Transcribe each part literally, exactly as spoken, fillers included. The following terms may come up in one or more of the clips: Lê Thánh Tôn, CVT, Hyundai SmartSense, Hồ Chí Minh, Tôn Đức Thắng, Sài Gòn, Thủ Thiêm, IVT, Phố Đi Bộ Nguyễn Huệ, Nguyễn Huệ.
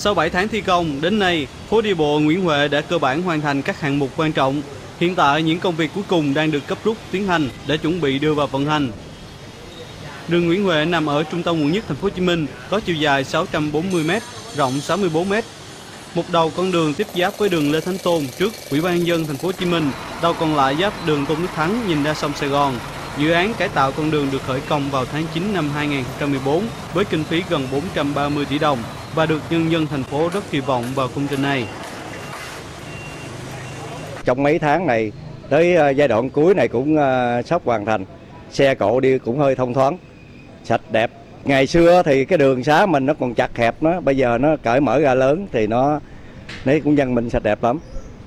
Sau bảy tháng thi công, đến nay, phố đi bộ Nguyễn Huệ đã cơ bản hoàn thành các hạng mục quan trọng. Hiện tại, những công việc cuối cùng đang được cấp rút tiến hành để chuẩn bị đưa vào vận hành. Đường Nguyễn Huệ nằm ở trung tâm quận nhất thành phố Hồ Chí Minh, có chiều dài sáu trăm bốn mươi mét, rộng sáu mươi tư mét. Một đầu con đường tiếp giáp với đường Lê Thánh Tôn trước Ủy ban nhân dân thành phố Hồ Chí Minh, đầu còn lại giáp đường Tôn Đức Thắng nhìn ra sông Sài Gòn. Dự án cải tạo con đường được khởi công vào tháng chín năm hai nghìn không trăm mười bốn với kinh phí gần bốn trăm ba mươi tỷ đồng và được nhân dân thành phố rất kỳ vọng vào công trình này. Trong mấy tháng này, tới giai đoạn cuối này cũng sắp hoàn thành, xe cộ đi cũng hơi thông thoáng, sạch đẹp. Ngày xưa thì cái đường xá mình nó còn chặt hẹp nó, bây giờ nó cởi mở ra lớn thì nó nấy cũng dân mình sạch đẹp lắm,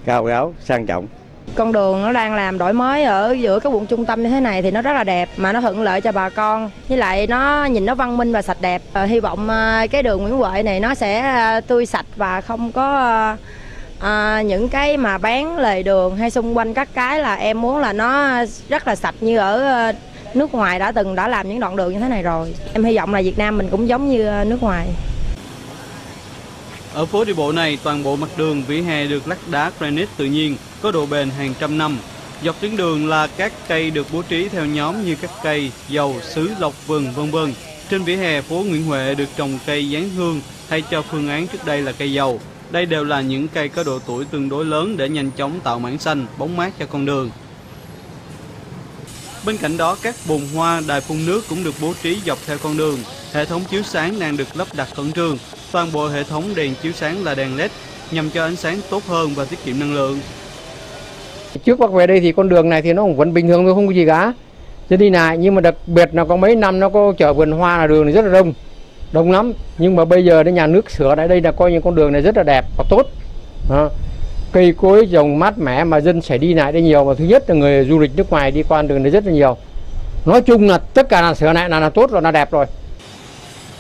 cao ráo, sang trọng. Con đường nó đang làm đổi mới ở giữa các quận trung tâm như thế này thì nó rất là đẹp mà nó thuận lợi cho bà con. Với lại nó nhìn nó văn minh và sạch đẹp. Hy vọng cái đường Nguyễn Huệ này nó sẽ tươi sạch và không có à, những cái mà bán lề đường hay xung quanh các cái là em muốn là nó rất là sạch như ở nước ngoài đã từng đã làm những đoạn đường như thế này rồi. Em hy vọng là Việt Nam mình cũng giống như nước ngoài. Ở phố đi bộ này, toàn bộ mặt đường vỉa hè được lát đá granite tự nhiên, có độ bền hàng trăm năm. Dọc tuyến đường là các cây được bố trí theo nhóm như các cây, dầu, sứ, lộc vừng, vân vân. Trên vỉa hè phố Nguyễn Huệ được trồng cây giáng hương hay cho phương án trước đây là cây dầu. Đây đều là những cây có độ tuổi tương đối lớn để nhanh chóng tạo mảng xanh, bóng mát cho con đường. Bên cạnh đó, các bồn hoa, đài phun nước cũng được bố trí dọc theo con đường. Hệ thống chiếu sáng đang được lắp đặt khẩn trương. Toàn bộ hệ thống đèn chiếu sáng là đèn led nhằm cho ánh sáng tốt hơn và tiết kiệm năng lượng. Trước bác về đây thì con đường này thì nó vẫn bình thường thôi, không có gì cả. Chứ đi lại, nhưng mà đặc biệt là có mấy năm nó có chở vườn hoa là đường này rất là đông. Đông lắm, nhưng mà bây giờ nhà nước sửa lại đây là coi như con đường này rất là đẹp và tốt. À, cây cối trồng mát mẻ mà dân sẽ đi lại đây nhiều, và thứ nhất là người du lịch nước ngoài đi qua đường này rất là nhiều. Nói chung là tất cả là sửa lại là, là tốt rồi, là đẹp rồi.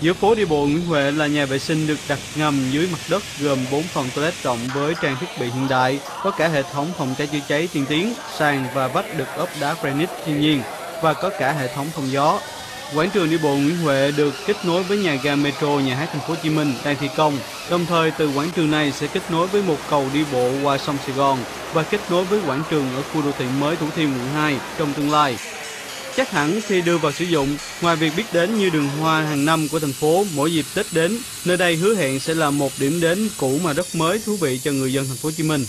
Giữa phố đi bộ Nguyễn Huệ là nhà vệ sinh được đặt ngầm dưới mặt đất gồm bốn phòng toilet rộng với trang thiết bị hiện đại, có cả hệ thống phòng cháy chữa cháy tiên tiến, sàn và vách được ốp đá granite thiên nhiên và có cả hệ thống thông gió. Quảng trường đi bộ Nguyễn Huệ được kết nối với nhà ga metro Nhà hát Thành phố Hồ Chí Minh đang thi công. Đồng thời từ quảng trường này sẽ kết nối với một cầu đi bộ qua sông Sài Gòn và kết nối với quảng trường ở khu đô thị mới Thủ Thiêm quận hai trong tương lai. Chắc hẳn khi đưa vào sử dụng, ngoài việc biết đến như đường hoa hàng năm của thành phố mỗi dịp Tết đến, nơi đây hứa hẹn sẽ là một điểm đến cũ mà rất mới thú vị cho người dân thành phố Hồ Chí Minh.